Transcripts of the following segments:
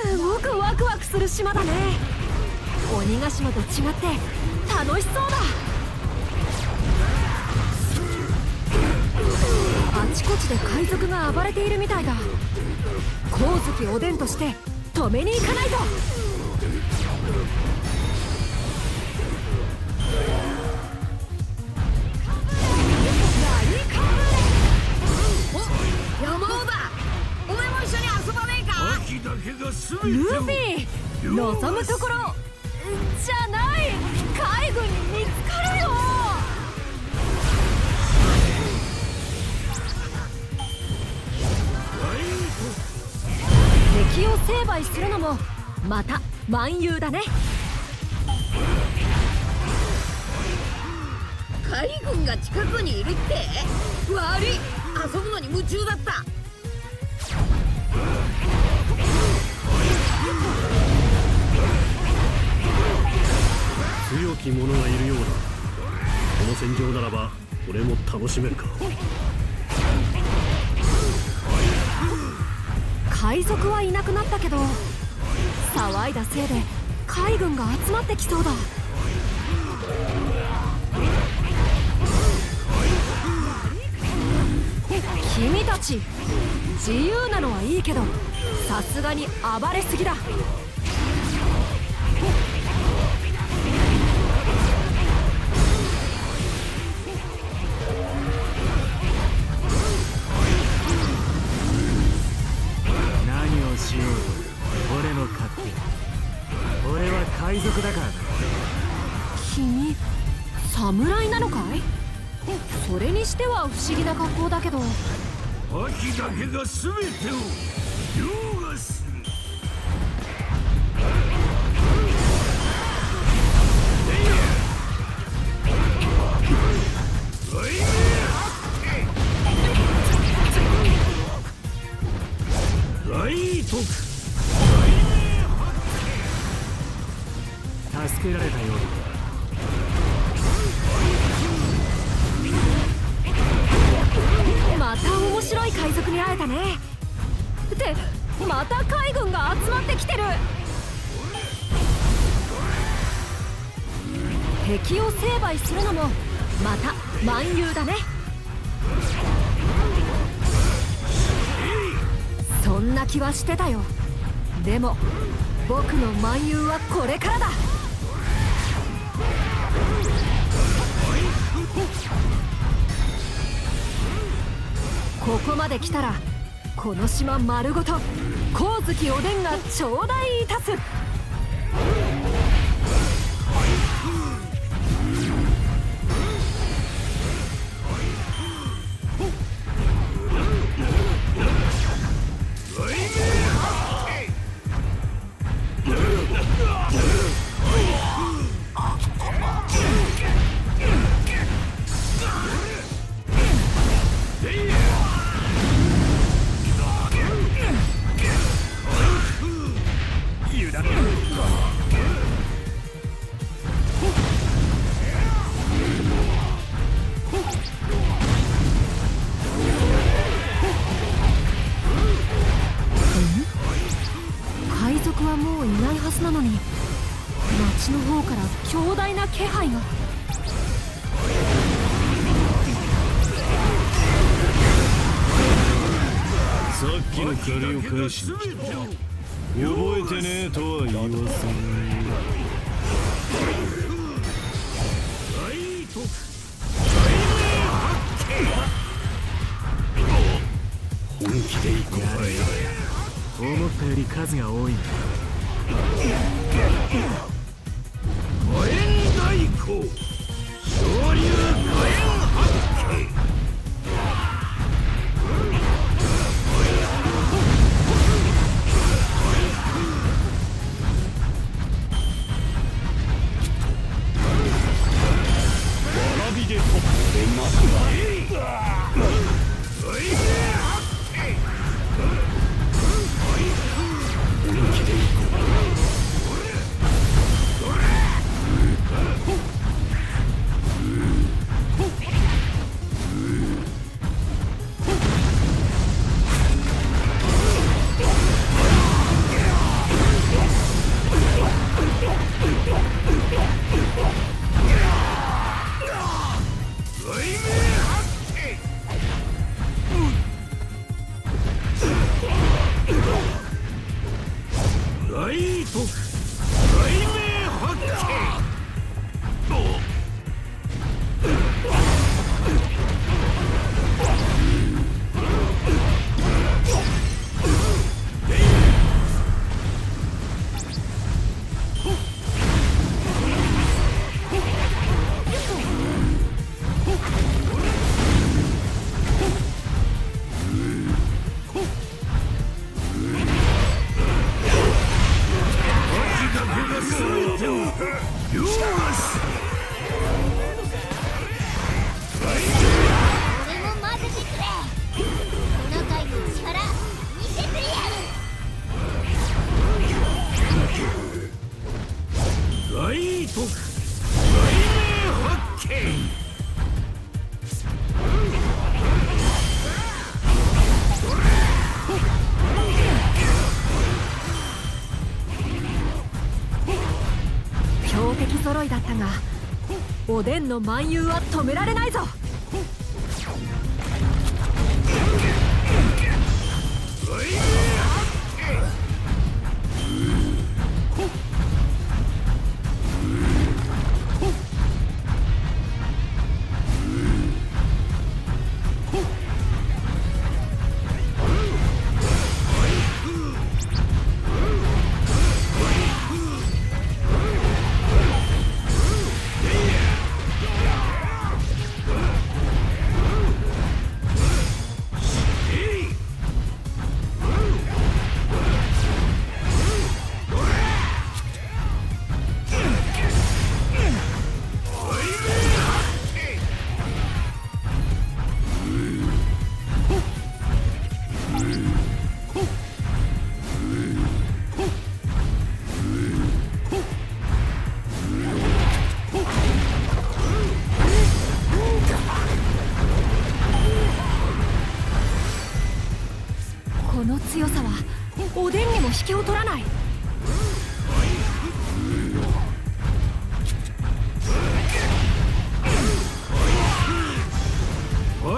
すごくワクワクする島だね。鬼ヶ島と違って楽しそうだ。あちこちで海賊が暴れているみたいだ。光月おでんとして止めに行かないと。ルフィ、望むところじゃない。海軍に見つかるよ。敵を成敗するのもまた万有だね。海軍が近くにいるって。悪い、遊ぶのに夢中だった。強き者がいるようだ。この戦場ならば俺も楽しめるか。海賊はいなくなったけど、騒いだせいで海軍が集まってきそうだ。君たち自由なのはいいけど、さすがに暴れすぎだ。俺の勝手。俺は海賊だからな。君、侍なのかい？それにしては不思議な格好だけど。秋だけが全てを凌駕する。助けられたようだ。また面白い海賊に会えたね。ってまた海軍が集まってきてる。敵を成敗するのもまた万有だね。そんな気はしてたよ。でも僕の万有はこれからだ。ここまで来たらこの島丸ごと光月おでんが頂戴いたす。気配が。さっきの借りを返しに来た。覚えてねえとは言わせない。本気で行こう。思ったより数が多いな。昇竜火炎発見。わらびでとってますが。トーク雷鳴発揃いだったが、おでんの漫遊は止められないぞ。この強さはおでんにも引けを取らない。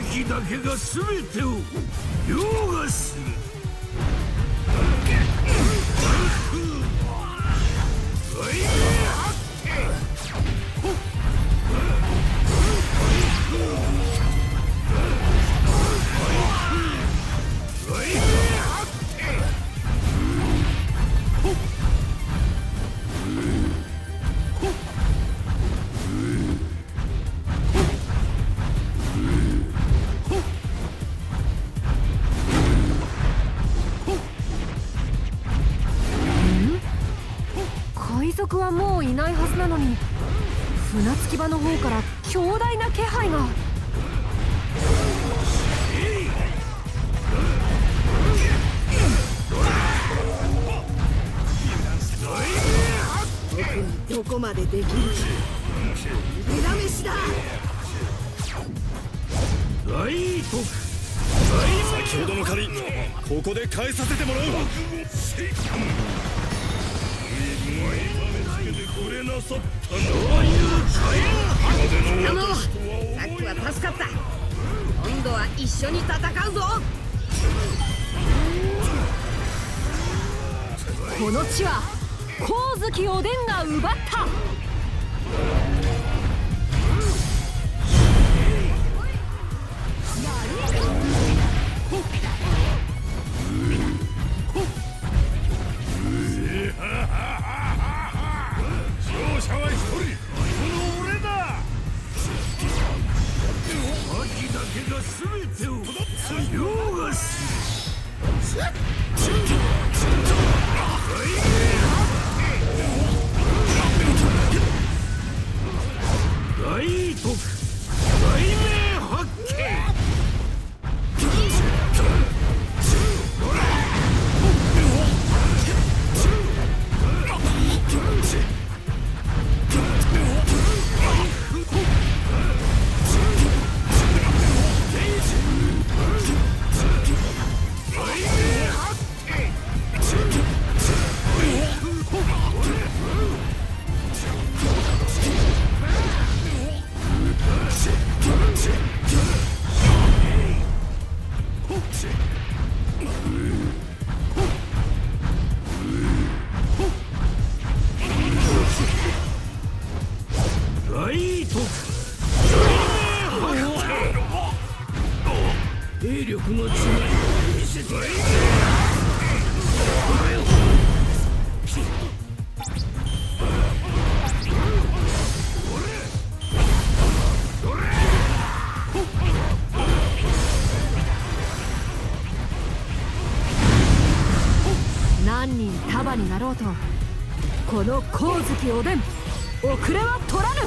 秋だけが全てを凌駕する。僕はもういないはずなのに、船着き場の方から強大な気配が。僕にどこまでできるか手試しだ。先ほどの借り、ここで返させてもらう。売れなさったのは今での私とは思えない。さっきは助かった。今度は一緒に戦うぞ。この地は光月おでんが奪った。何人束になろうとこの光月おでん、遅れは取らぬ。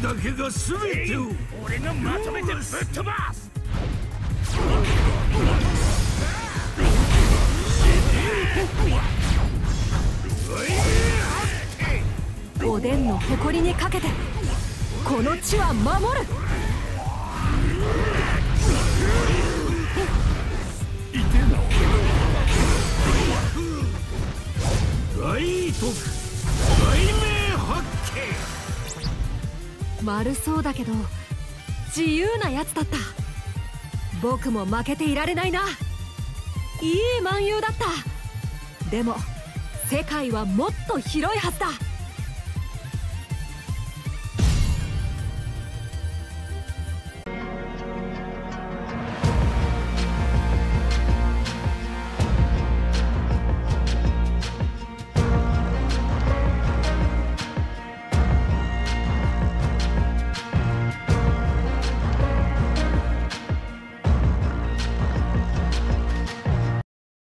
だけが全てを、俺がまとめてぶっ飛ばす。おでんの誇りにかけてこの地は守る。大徳大名発見。悪そうだけど自由なやつだった。僕も負けていられないな。いい漫遊だった。でも世界はもっと広いはずだ。